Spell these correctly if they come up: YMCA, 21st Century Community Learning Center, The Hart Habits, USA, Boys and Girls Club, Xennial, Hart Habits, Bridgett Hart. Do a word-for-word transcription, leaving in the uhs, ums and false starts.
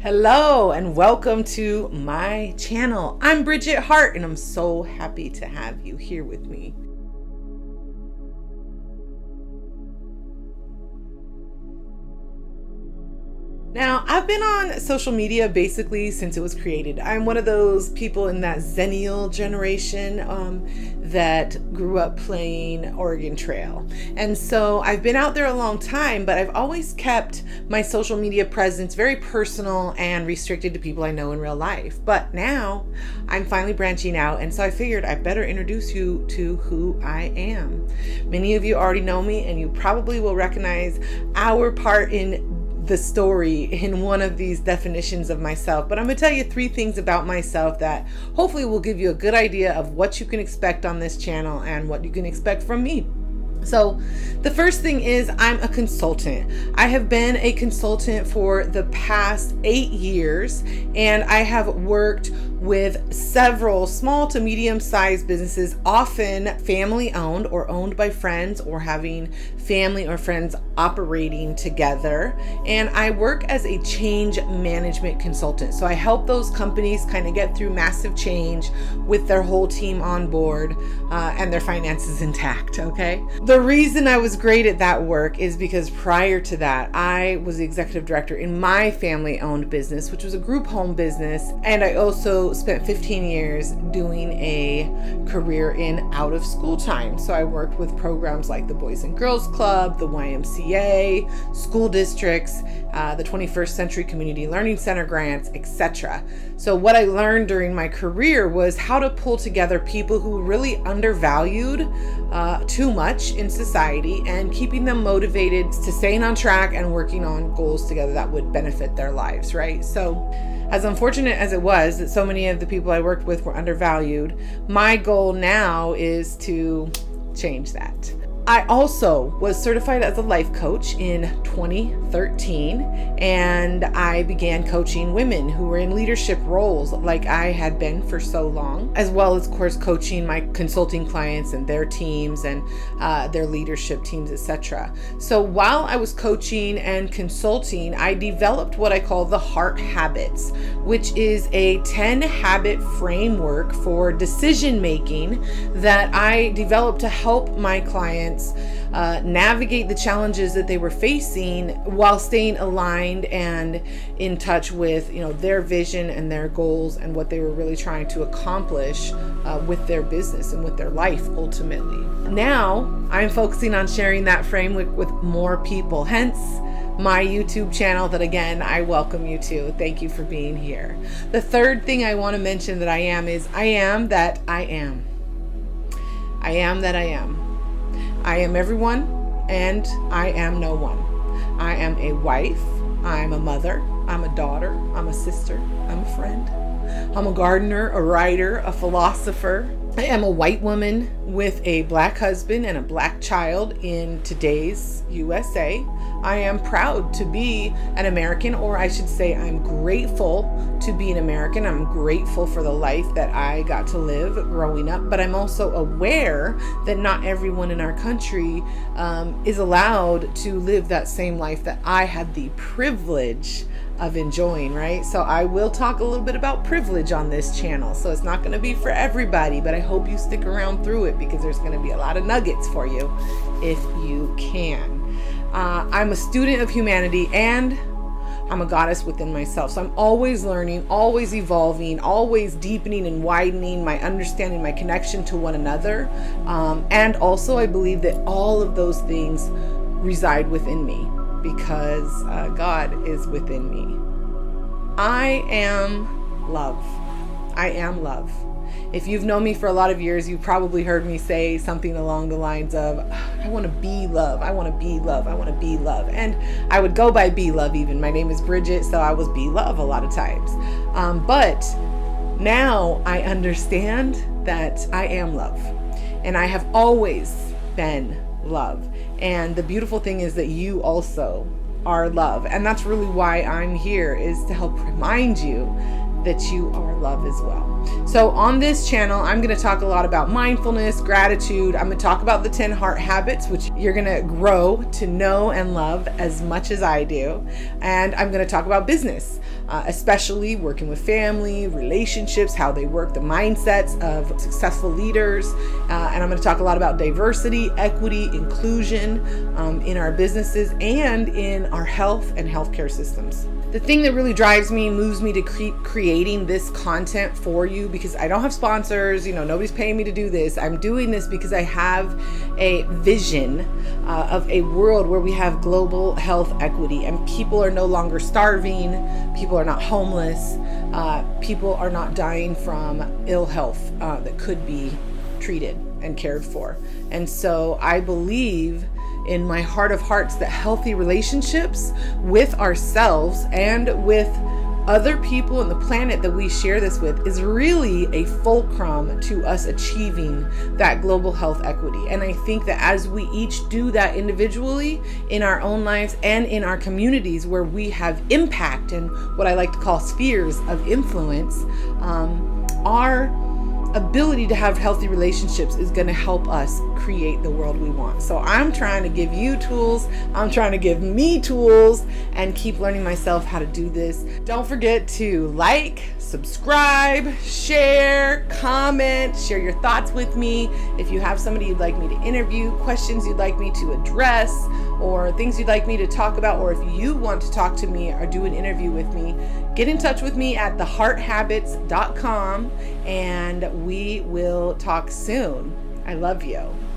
Hello and welcome to my channel. I'm Bridgett Hart and I'm so happy to have you here with me. Now, I've been on social media basically since it was created. I'm one of those people in that Xennial generation um, that grew up playing Oregon Trail. And so I've been out there a long time, but I've always kept my social media presence very personal and restricted to people I know in real life. But now I'm finally branching out, and so I figured I better introduce you to who I am. Many of you already know me, and you probably will recognize our part in the story in one of these definitions of myself, but I'm gonna tell you three things about myself that hopefully will give you a good idea of what you can expect on this channel and what you can expect from me. So the first thing is I'm a consultant. I have been a consultant for the past eight years, and I have worked with several small to medium-sized businesses, often family-owned or owned by friends or having family or friends operating together. And I work as a change management consultant. So I help those companies kind of get through massive change with their whole team on board uh, and their finances intact, okay? The reason I was great at that work is because prior to that, I was the executive director in my family-owned business, which was a group home business, and I also spent fifteen years doing a career in out of school time. So I worked with programs like the Boys and Girls Club, the Y M C A, school districts, uh, the twenty-first century Community Learning Center grants, et cetera. So what I learned during my career was how to pull together people who were really undervalued uh, too much in society and keeping them motivated to staying on track and working on goals together that would benefit their lives, right? So as unfortunate as it was that so many of the people I worked with were undervalued, my goal now is to change that. I also was certified as a life coach in twenty thirteen, and I began coaching women who were in leadership roles like I had been for so long, as well as, of course, coaching my consulting clients and their teams and uh, their leadership teams, et cetera. So while I was coaching and consulting, I developed what I call the Hart Habits, which is a ten habit framework for decision making that I developed to help my clients Uh, navigate the challenges that they were facing while staying aligned and in touch with, you know, their vision and their goals and what they were really trying to accomplish uh, with their business and with their life ultimately. Now I'm focusing on sharing that framework with more people, hence my YouTube channel that, again, I welcome you to. Thank you for being here. The third thing I want to mention that I am is I am that I am. I am that I am. I am everyone and I am no one. I am a wife, I'm a mother, I'm a daughter, I'm a sister, I'm a friend, I'm a gardener, a writer, a philosopher. I am a white woman with a black husband and a black child in today's U S A. I am proud to be an American, or I should say I'm grateful to be an American. I'm grateful for the life that I got to live growing up, but I'm also aware that not everyone in our country um, is allowed to live that same life that I had the privilege of enjoying, right? So I will talk a little bit about privilege on this channel. So it's not going to be for everybody, but I hope you stick around through it because there's going to be a lot of nuggets for you if you can. Uh, I'm a student of humanity and I'm a goddess within myself. So I'm always learning, always evolving, always deepening and widening my understanding, my connection to one another. Um, and also I believe that all of those things reside within me, because uh, God is within me. I am love. I am love. If you've known me for a lot of years, you probably heard me say something along the lines of, I want to be love. I want to be love. I want to be love. And I would go by Be Love even. My name is Bridgett, so I was Be Love a lot of times. Um, but now I understand that I am love. And I have always been love. And the beautiful thing is that you also are love. And that's really why I'm here, is to help remind you that you are love as well. So on this channel, I'm going to talk a lot about mindfulness, gratitude. I'm going to talk about the ten Hart Habits, which you're going to grow to know and love as much as I do. And I'm going to talk about business, uh, especially working with family, relationships, how they work, the mindsets of successful leaders. Uh, and I'm going to talk a lot about diversity, equity, inclusion um, in our businesses and in our health and healthcare systems. The thing that really drives me, moves me to keep creating this content for you, because I don't have sponsors, you know, nobody's paying me to do this. I'm doing this because I have a vision uh, of a world where we have global health equity and people are no longer starving, people are not homeless, uh, people are not dying from ill health uh, that could be treated and cared for. And so I believe in my heart of hearts that healthy relationships with ourselves and with other people and the planet that we share this with is really a fulcrum to us achieving that global health equity. And I think that as we each do that individually in our own lives and in our communities where we have impact and what I like to call spheres of influence, um, our ability to have healthy relationships is going to help us create the world we want. So I'm trying to give you tools, I'm trying to give me tools, and keep learning myself how to do this. Don't forget to like, subscribe, share, comment, share your thoughts with me. If you have somebody you'd like me to interview, questions you'd like me to address, or things you'd like me to talk about, or if you want to talk to me or do an interview with me, get in touch with me at the hart habits dot com, and we will talk soon. I love you.